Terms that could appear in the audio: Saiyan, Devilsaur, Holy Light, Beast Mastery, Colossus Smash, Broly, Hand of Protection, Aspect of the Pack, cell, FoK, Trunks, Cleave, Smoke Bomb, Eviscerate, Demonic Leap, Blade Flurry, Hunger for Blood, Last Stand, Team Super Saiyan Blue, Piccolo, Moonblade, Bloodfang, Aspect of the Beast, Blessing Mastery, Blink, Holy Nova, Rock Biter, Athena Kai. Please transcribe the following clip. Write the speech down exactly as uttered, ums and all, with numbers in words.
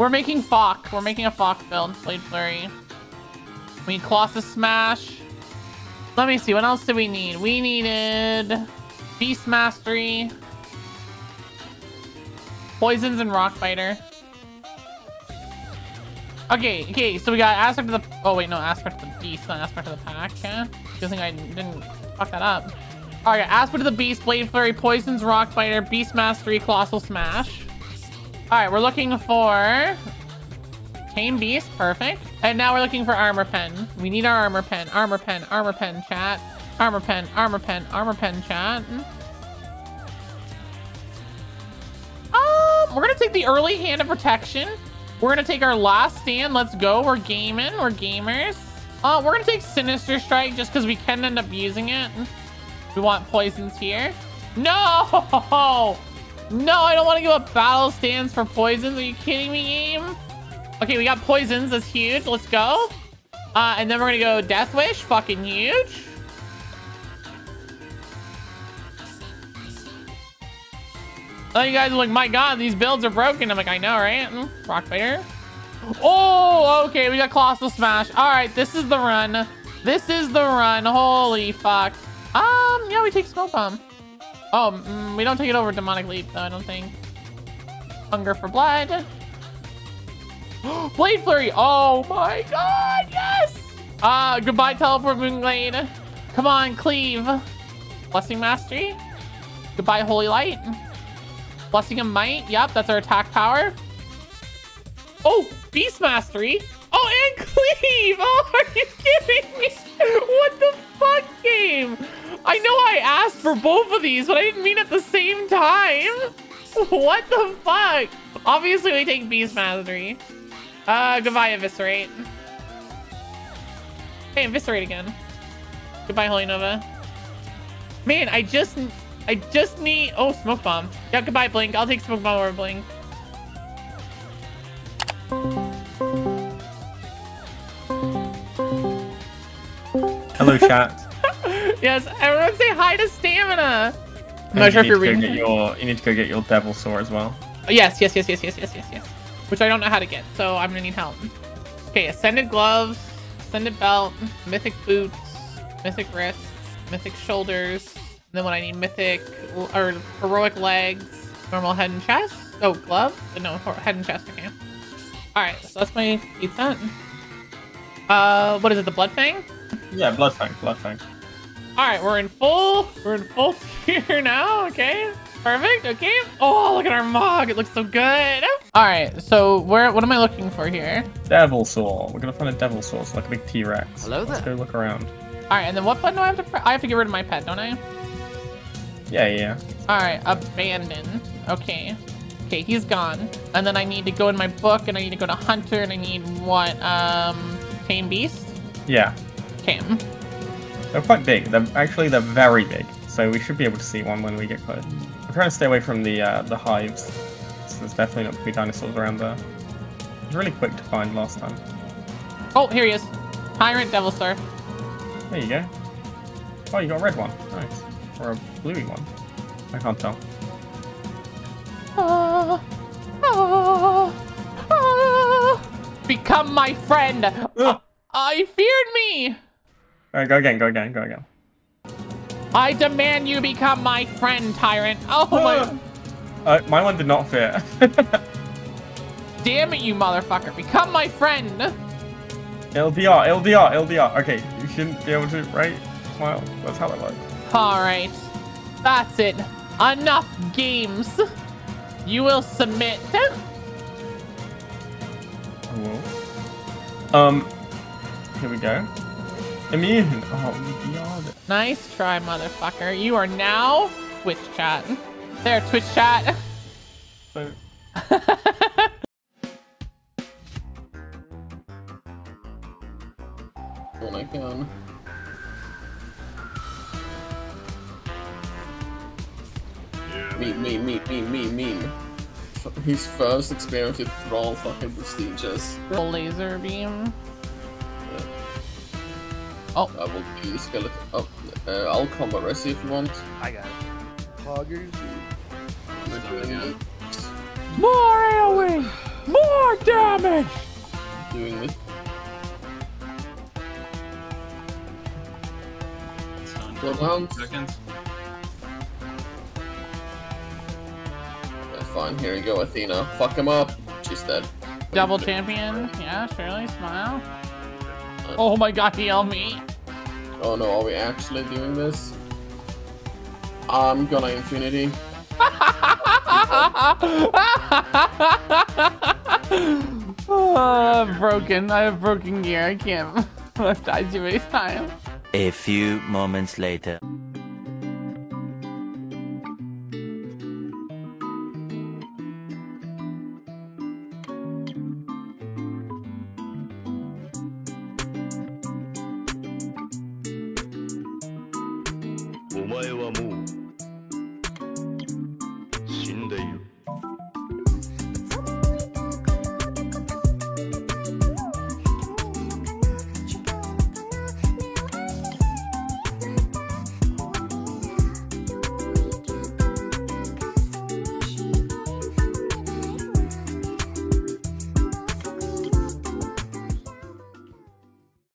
We're making FoK. We're making a FoK build. Blade Flurry. We need Colossus Smash. Let me see. What else did we need? We needed Beast Mastery. Poisons and Rock Biter. Okay, okay, so we got Aspect of the... Oh, wait, no, Aspect of the Beast, not Aspect of the Pack. Yeah. Good thing I didn't fuck that up. All right, Aspect of the Beast, Blade Flurry, Poisons, Rock Biter, Beast Mastery, Colossal Smash. All right, we're looking for... Tame Beast, perfect. And now we're looking for Armor Pen. We need our Armor Pen, Armor Pen, Armor Pen, chat. Armor Pen, Armor Pen, Armor Pen, chat. Um, we're gonna take the early Hand of Protection. We're going to take our Last Stand. Let's go. We're gaming. We're gamers. Uh, we're going to take Sinister Strike just because we can end up using it. We want Poisons here. No! No, I don't want to give up Battle Stands for Poisons. Are you kidding me, game? Okay, we got Poisons. That's huge. Let's go. Uh, and then we're going to go Death Wish. Fucking huge. Oh, you guys are like, my god, these builds are broken. I'm like, I know, right? Mm, Rock Biter. Oh, okay, we got Colossal Smash. All right, this is the run. This is the run. Holy fuck. Um, yeah, we take Smoke Bomb. Oh, mm, we don't take it over Demonic Leap, though, I don't think. Hunger for Blood. Blade Flurry. Oh, my god, yes! Uh, goodbye, Teleport, Moonblade. Come on, Cleave. Blessing Mastery. Goodbye, Holy Light. Blessing of Might. Yep, that's our attack power. Oh, Beast Mastery. Oh, and Cleave. Oh, are you kidding me? What the fuck, game? I know I asked for both of these, but I didn't mean at the same time. What the fuck? Obviously, we take Beast Mastery. Uh, goodbye, Eviscerate. Hey, Eviscerate again. Goodbye, Holy Nova. Man, I just... I just need... Oh, Smoke Bomb. Yeah, goodbye, Blink. I'll take Smoke Bomb over Blink. Hello, chat. Yes, everyone say hi to Stamina. I'm not sure if you're reading. Your, you need to go get your Devilsaur as well. Oh, yes, yes, yes, yes, yes, yes, yes, yes. Which I don't know how to get, so I'm going to need help. Okay, Ascended Gloves, Ascended Belt, Mythic Boots, Mythic Wrists, Mythic Shoulders... And then when I need mythic or heroic legs, normal head and chest. Oh, glove? No, head and chest. Okay. All right, so that's my eight cent. Uh, what is it? The Bloodfang? Yeah, Bloodfang. Bloodfang. All right, we're in full. We're in full tier now. Okay, perfect. Okay. Oh, look at our mog. It looks so good. All right, so where? What am I looking for here? Devilsaur. We're gonna find a Devilsaur, so like a big T-Rex. Hello there. Let's go look around. All right, and then what button do I have to? Pre I have to get rid of my pet, don't I? Yeah, yeah. All right, abandon. Okay. Okay, he's gone. And then I need to go in my book, and I need to go to Hunter, and I need what? Um, Tame Beast? Yeah. Okay. They're quite big. They're actually, they're very big. So we should be able to see one when we get close. I'm trying to stay away from the uh, the hives. So there's definitely not going to be dinosaurs around there. It was really quick to find last time. Oh, here he is. Tyrant Devilsaur. There you go. Oh, you got a red one. Nice. Or a bluey one. I can't tell. Uh, uh, uh, become my friend! Uh, I feared me! Alright, go again, go again, go again. I demand you become my friend, Tyrant. Oh uh, my... Uh, my one did not fear. Damn it, you motherfucker. Become my friend! L D R, L D R, L D R. Okay, you shouldn't be able to, right? Smile. That's how it works. All right, that's it. Enough games. You will submit. Cool. Um, here we go. Immune. Oh, God. Nice try, motherfucker. You are now Twitch chat. There, Twitch chat. So when I can. Mean, mean, mean, mean, mean, mean. His first experience with Thrall fucking prestigious. A laser beam. Yeah. Oh. I will do skeleton. Oh, uh, I'll combo rest if you want. I got it. Cloggers. More away! More damage! Doing this. twelve seconds. Yeah, fine, here we go, Athena. Fuck him up. She's dead. Double champion? Yeah, surely. Smile. Uh, oh my god, he yelled me. Oh no, are we actually doing this? I'm gonna infinity. Oh, I'm broken. I have broken gear. I can't. I've died too many times. A few moments later.